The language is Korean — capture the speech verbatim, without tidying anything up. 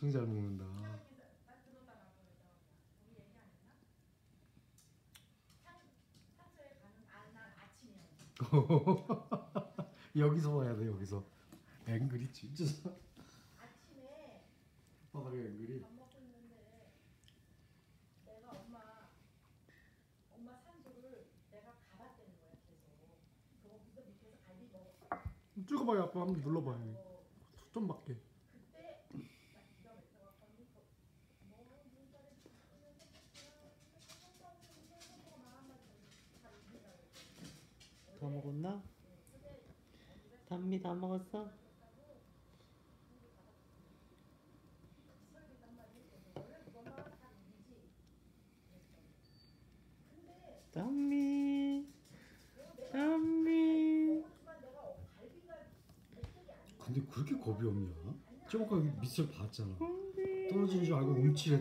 엄청 잘 먹는다. 여기서 봐야 돼. 여기서 앵그리 진짜 아침에 오빠가 앵그리 밥 먹고 있는데 내가 엄마 엄마 산소를 내가 갈아대는 거야 계속. 거기서 밑에서 갈비 먹어. 찍어봐요 아빠. 한번 눌러봐요. 초점 받게. 그때 나 기가 막혀서 너무 눈살에 다 먹었나? 담비 다 먹었어? 담비 담비 근데 그렇게 겁이 없냐? 저번까지 밑을 봤잖아. 떨어지는 줄 알고 움찔했다.